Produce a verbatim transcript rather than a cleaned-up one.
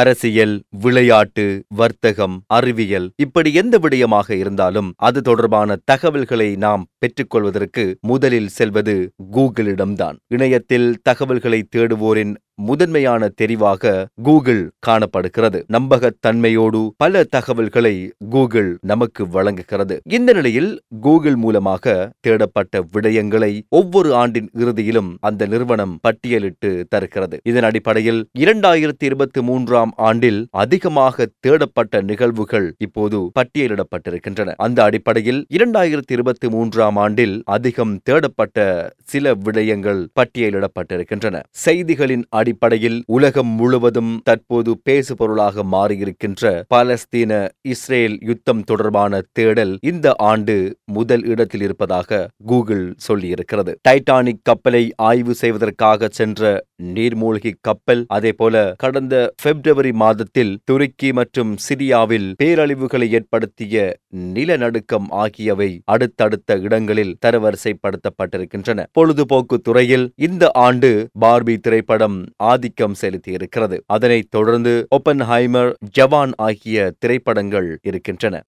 அரசியல், விளையாட்டு, வர்த்தகம், அறிவியல் இப்படி எந்த விடயமாக இருந்தாலும் அது தொடர்பான தகவல்களை நாம் பெற்றுக்கொள்வதற்கு முதலில் செல்வது கூகுளிடம்தான். இணையத்தில் தகவல்களை தேடுவோரின் முதன்மையான தெரிவாக கூகுள் காணப்படுகிறது. நம்பகத்தன்மையோடு பல தகவல்களை கூகுள் நமக்கு வழங்குகிறது. இந்த நிலையில் கூகுள் மூலமாக தேடப்பட்ட விடயங்களை ஒவ்வொரு ஆண்டின் இறுதியிலும் அந்த நிறுவனம் பட்டியலிட்டு தருகிறது. இதன் அடிப்படையில் இரண்டாயிரத்தி இருபத்தி மூன்றாம் ஆண்டில் அதிகமாக தேடப்பட்ட நிகழ்வுகள் இப்போது பட்டியலிடப்பட்டிருக்கின்றன. அந்த அடிப்படையில் இரண்டாயிரத்தி இருபத்தி மூன்றாம் ஆண்டில் அதிகம் தேடப்பட்ட சில விடயங்கள் பட்டியலிடப்பட்டிருக்கின்றன. செய்திகளின் அடிப்படையில் உலகம் முழுவதும் தற்போது பேசு பொருளாக மாறியிருக்கின்ற பாலஸ்தீன இஸ்ரேல் யுத்தம் தொடர்பான தேடல் இந்த ஆண்டு முதல் இடத்தில் இருப்பதாக கூகுள் சொல்லியிருக்கிறது. டைட்டானிக் கப்பலை ஆய்வு செய்வதற்காக சென்ற நீர்மூழ்கி கப்பல், அதேபோல கடந்த பிப்ரவரி மாதத்தில் துருக்கி மற்றும் சிரியாவில் பேரழிவுகளை ஏற்படுத்திய நிலநடுக்கம் ஆகியவை அடுத்தடுத்த இடங்களில் தரவரிசைப்படுத்தப்பட்டிருக்கின்றன. பொழுதுபோக்கு துறையில் இந்த ஆண்டு பார்பி திரைப்படம் ஆதிக்கம் செலுத்தியிருக்கிறது. அதனைத் தொடர்ந்து ஒப்பன்ஹைமர், ஜவான் ஆகிய திரைப்படங்கள் இருக்கின்றன.